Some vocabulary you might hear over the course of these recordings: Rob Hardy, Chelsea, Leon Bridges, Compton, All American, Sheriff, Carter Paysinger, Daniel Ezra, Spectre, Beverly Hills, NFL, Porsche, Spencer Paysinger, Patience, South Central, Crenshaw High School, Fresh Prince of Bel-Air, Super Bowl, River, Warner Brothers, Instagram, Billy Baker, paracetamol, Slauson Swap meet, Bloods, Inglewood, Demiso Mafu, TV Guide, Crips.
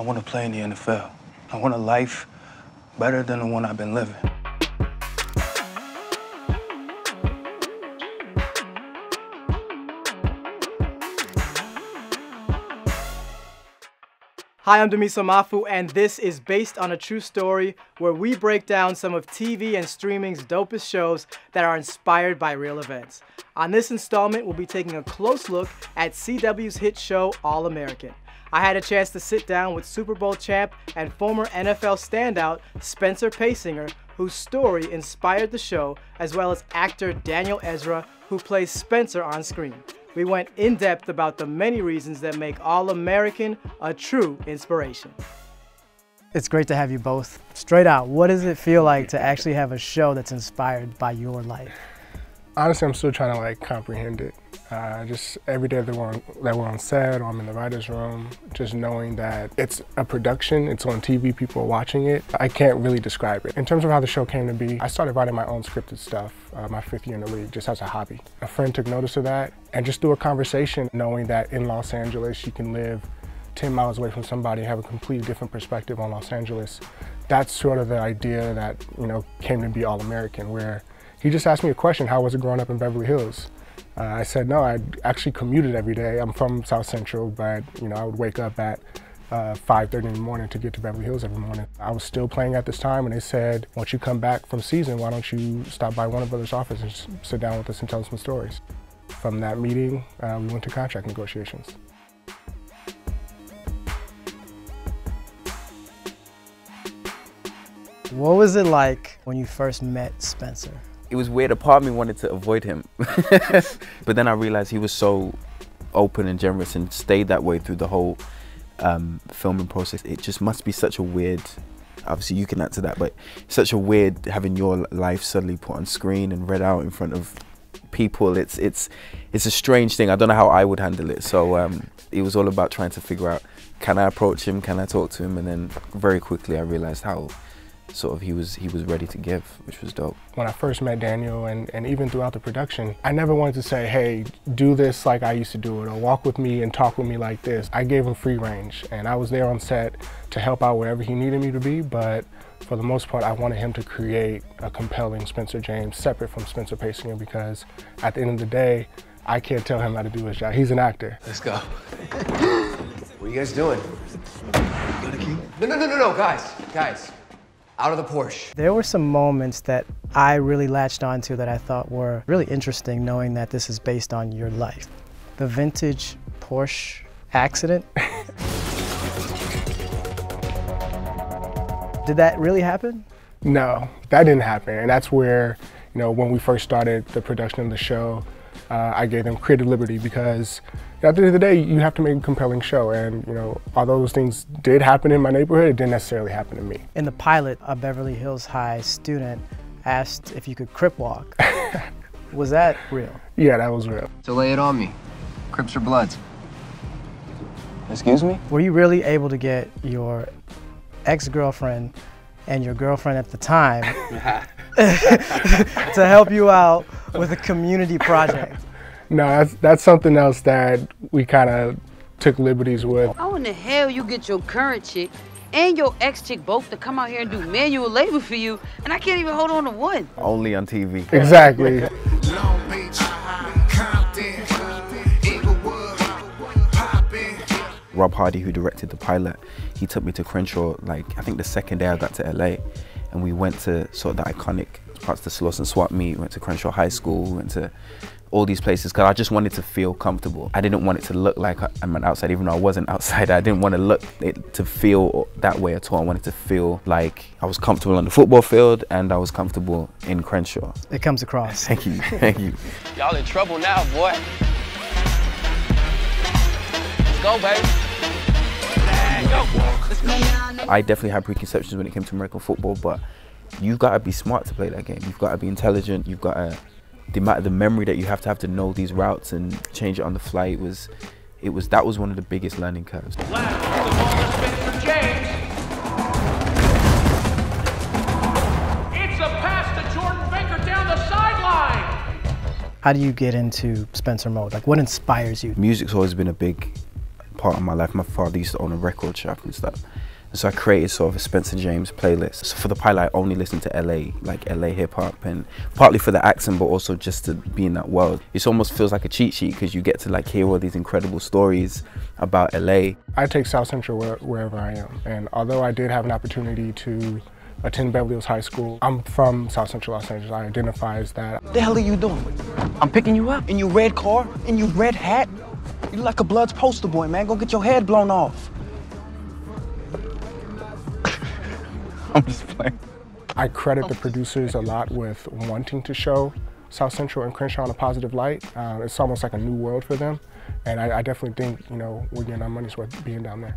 I want to play in the NFL. I want a life better than the one I've been living. Hi, I'm Demiso Mafu, and this is Based on a True Story, where we break down some of TV and streaming's dopest shows that are inspired by real events. On this installment, we'll be taking a close look at CW's hit show, All American. I had a chance to sit down with Super Bowl champ and former NFL standout, Spencer Paysinger, whose story inspired the show, as well as actor Daniel Ezra, who plays Spencer on screen. We went in depth about the many reasons that make All American a true inspiration. It's great to have you both. Straight out, what does it feel like to actually have a show that's inspired by your life? Honestly, I'm still trying to comprehend it. Just every day that we're on set or I'm in the writer's room, just knowing that it's a production, it's on TV, people are watching it. I can't really describe it. In terms of how the show came to be, I started writing my own scripted stuff my fifth year in the league, just as a hobby. A friend took notice of that, and just through a conversation, knowing that in Los Angeles, you can live 10 miles away from somebody, have a completely different perspective on Los Angeles. That's sort of the idea that, you know, came to be All American, where he just asked me a question: how was it growing up in Beverly Hills? I said, no, I actually commuted every day. I'm from South Central, but you know, I would wake up at 5:30 in the morning to get to Beverly Hills every morning. I was still playing at this time, and they said, once you come back from season, why don't you stop by Warner Brothers' office and sit down with us and tell us some stories. From that meeting, we went to contract negotiations. What was it like when you first met Spencer? It was weird. A part of me wanted to avoid him, but then I realized he was so open and generous and stayed that way through the whole filming process. It just must be such a weird, obviously you can answer that, but such a weird having your life suddenly put on screen and read out in front of people. It's a strange thing. I don't know how I would handle it. So it was all about trying to figure out, can I approach him? Can I talk to him? And then very quickly I realized how sort of he was ready to give, which was dope. When I first met Daniel and even throughout the production, I never wanted to say, hey, do this like I used to do it, or walk with me and talk with me like this. I gave him free range, and I was there on set to help out wherever he needed me to be, but for the most part, I wanted him to create a compelling Spencer James separate from Spencer Paysinger, because at the end of the day, I can't tell him how to do his job. He's an actor. Let's go. What are you guys doing? Got a key? No, guys. Out of the Porsche. There were some moments that I really latched onto that I thought were really interesting, knowing that this is based on your life. The vintage Porsche accident. Did that really happen? No, that didn't happen. And that's where, you know, when we first started the production of the show, I gave them creative liberty, because at the end of the day, you have to make a compelling show. And you know, although those things did happen in my neighborhood, it didn't necessarily happen to me. In the pilot, a Beverly Hills High student asked if you could crip walk. Was that real? Yeah, that was real. So lay it on me. Crips or Bloods? Excuse me? Were you really able to get your ex-girlfriend and your girlfriend at the time to help you out with a community project? No, that's something else that we kind of took liberties with. How in the hell you get your current chick and your ex-chick both to come out here and do manual labor for you, and I can't even hold on to one? Only on TV. Exactly. Long Beach, Compton, Inglewood, Poppin'. Rob Hardy, who directed the pilot, he took me to Crenshaw, I think the second day I got to LA, and we went to sort of the iconic parts, the Slauson Swap meet, went to Crenshaw High School, went to all these places, because I just wanted to feel comfortable. I didn't want it to look like I'm an outsider, even though I was an outsider. I didn't want to feel that way at all. I wanted to feel like I was comfortable on the football field and I was comfortable in Crenshaw. It comes across. Thank you, thank you. Y'all in trouble now, boy. Let's go, baby. Let's go. I definitely had preconceptions when it came to American football, but you've got to be smart to play that game. You've got to be intelligent. You've got to, the memory that you have to know these routes and change it on the fly. That was one of the biggest learning curves. How do you get into Spencer mode? Like, what inspires you? Music's always been a big part of my life. My father used to own a record shop and stuff. And so I created sort of a Spencer James playlist. So for the pilot, I only listened to LA, like LA hip hop, and partly for the accent, but also just to be in that world. It almost feels like a cheat sheet because you get to like hear all these incredible stories about LA. I take South Central wherever I am. And although I did have an opportunity to attend Beverly Hills High School, I'm from South Central Los Angeles. I identify as that. The hell are you doing? I'm picking you up in your red car, in your red hat. You look like a Bloods poster boy, man. Go get your head blown off. I'm just playing. I credit the producers a lot with wanting to show South Central and Crenshaw in a positive light. It's almost like a new world for them. And I definitely think, you know, we're getting our money's worth being down there.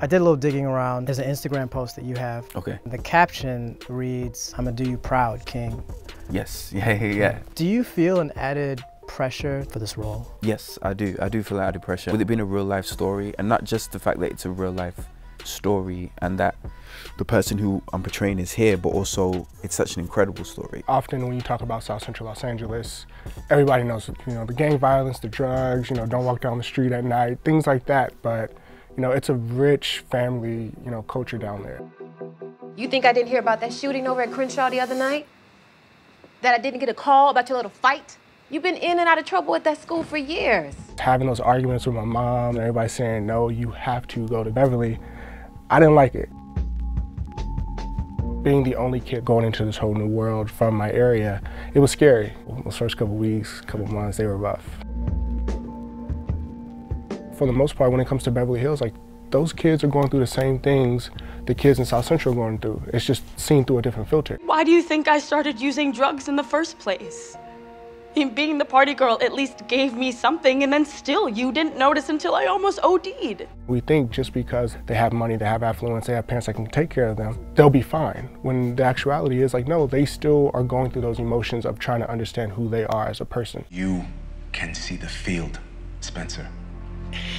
I did a little digging around. There's an Instagram post that you have. Okay. The caption reads, "I'ma do you proud, King." Yes, yeah. Do you feel an added pressure for this role? Yes, I do. I do feel added pressure. With it being a real life story, and not just the fact that it's a real life story and that the person who I'm portraying is here, but also it's such an incredible story. Often when you talk about South Central Los Angeles, everybody knows, you know, the gang violence, the drugs, you know, don't walk down the street at night, things like that. But, you know, it's a rich family, you know, culture down there. You think I didn't hear about that shooting over at Crenshaw the other night? That I didn't get a call about your little fight? You've been in and out of trouble at that school for years. Having those arguments with my mom and everybody saying, no, you have to go to Beverly, I didn't like it. Being the only kid going into this whole new world from my area, it was scary. Those first couple weeks, couple months, they were rough. For the most part, when it comes to Beverly Hills, like those kids are going through the same things the kids in South Central are going through. It's just seen through a different filter. Why do you think I started using drugs in the first place? In being the party girl at least gave me something, and then still you didn't notice until I almost OD'd. We think just because they have money, they have affluence, they have parents that can take care of them, they'll be fine. When the actuality is like, no, they still are going through those emotions of trying to understand who they are as a person. You can see the field, Spencer,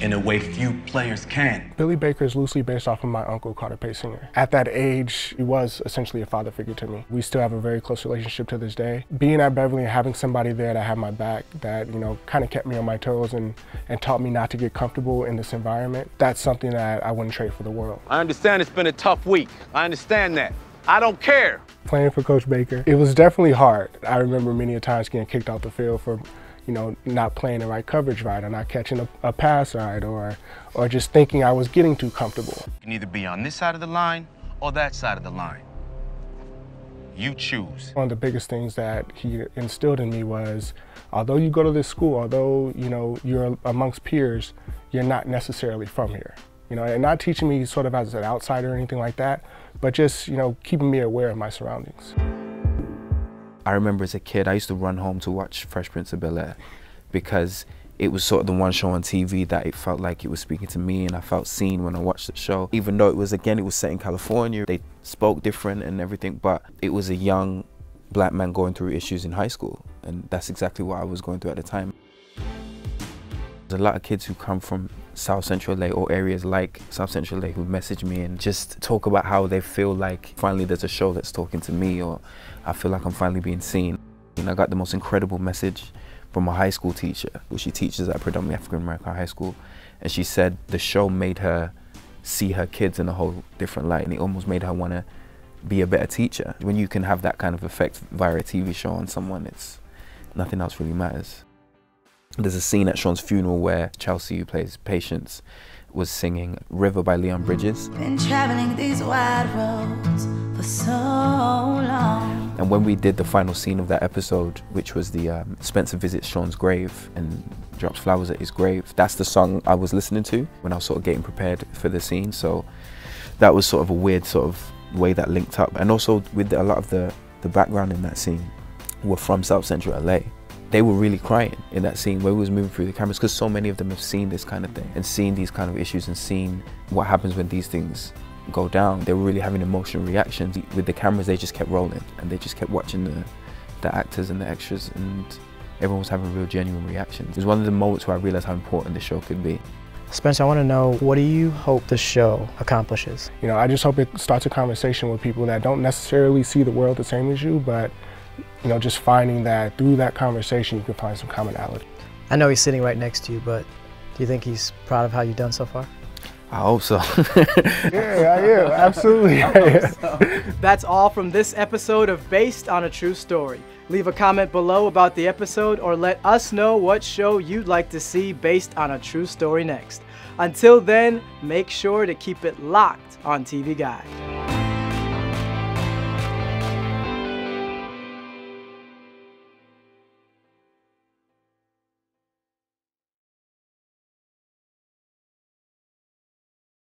in a way few players can. Billy Baker is loosely based off of my uncle, Carter Paysinger. At that age, he was essentially a father figure to me. We still have a very close relationship to this day. Being at Beverly and having somebody there that had my back, that, you know, kind of kept me on my toes and taught me not to get comfortable in this environment, that's something that I wouldn't trade for the world. I understand it's been a tough week. I understand that. I don't care. Playing for Coach Baker, it was definitely hard. I remember many a times getting kicked off the field for, you know, not playing the right coverage right, or not catching a pass right, or just thinking I was getting too comfortable. You can either be on this side of the line or that side of the line. You choose. One of the biggest things that he instilled in me was, although you go to this school, although, you know, you're amongst peers, you're not necessarily from here. You know, and not teaching me sort of as an outsider or anything like that, but just, you know, keeping me aware of my surroundings. I remember as a kid, I used to run home to watch Fresh Prince of Bel-Air because it was sort of the one show on TV that it felt like it was speaking to me, and I felt seen when I watched the show. Even though it was, again, it was set in California, they spoke different and everything, but it was a young black man going through issues in high school, and that's exactly what I was going through at the time. There's a lot of kids who come from South Central LA or areas like South Central LA who message me and just talk about how they feel like finally there's a show that's talking to me, or I feel like I'm finally being seen. And I got the most incredible message from a high school teacher. She teaches at a predominantly African American high school, and she said the show made her see her kids in a whole different light, and it almost made her want to be a better teacher. When you can have that kind of effect via a TV show on someone, it's nothing else really matters. There's a scene at Sean's funeral where Chelsea, who plays Patience, was singing River by Leon Bridges. Been traveling these wide roads for so long. And when we did the final scene of that episode, which was the Spencer visits Sean's grave and drops flowers at his grave, that's the song I was listening to when I was sort of getting prepared for the scene. So that was sort of a weird sort of way that linked up. And also with a lot of the background in that scene were from South Central LA. They were really crying in that scene where we was moving through the cameras, because so many of them have seen this kind of thing and seen these kind of issues and seen what happens when these things go down. They were really having emotional reactions. With the cameras, they just kept rolling and they just kept watching the actors and the extras, and everyone was having real genuine reactions. It was one of the moments where I realized how important the show could be. Spencer, I want to know, what do you hope the show accomplishes? You know, I just hope it starts a conversation with people that don't necessarily see the world the same as you, but you know, just finding that through that conversation, you can find some commonality. I know he's sitting right next to you, but Do you think he's proud of how you've done so far? I hope so. Yeah, I am. Absolutely. I hope so. That's all from this episode of Based on a True Story. Leave a comment below about the episode or let us know what show you'd like to see based on a true story next. Until then, make sure to keep it locked on TV Guide.